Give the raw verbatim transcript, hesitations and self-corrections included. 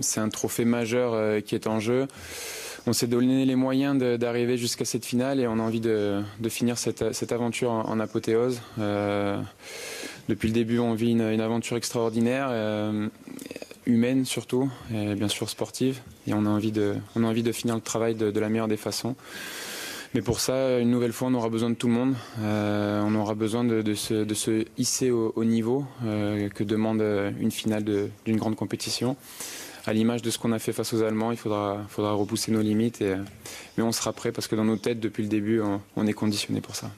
C'est un trophée majeur qui est en jeu. On s'est donné les moyens d'arriver jusqu'à cette finale et on a envie de, de finir cette, cette aventure en, en apothéose. Euh, depuis le début, on vit une, une aventure extraordinaire, euh, humaine surtout, et bien sûr sportive. Et on a envie de, on a envie de finir le travail de, de la meilleure des façons. Mais pour ça, une nouvelle fois, on aura besoin de tout le monde. Euh, on aura besoin de, de, se, de se hisser au, au niveau euh, que demande une finale d'une grande compétition. À l'image de ce qu'on a fait face aux Allemands, il faudra, faudra repousser nos limites. Et, mais on sera prêt parce que dans nos têtes, depuis le début, on, on est conditionné pour ça.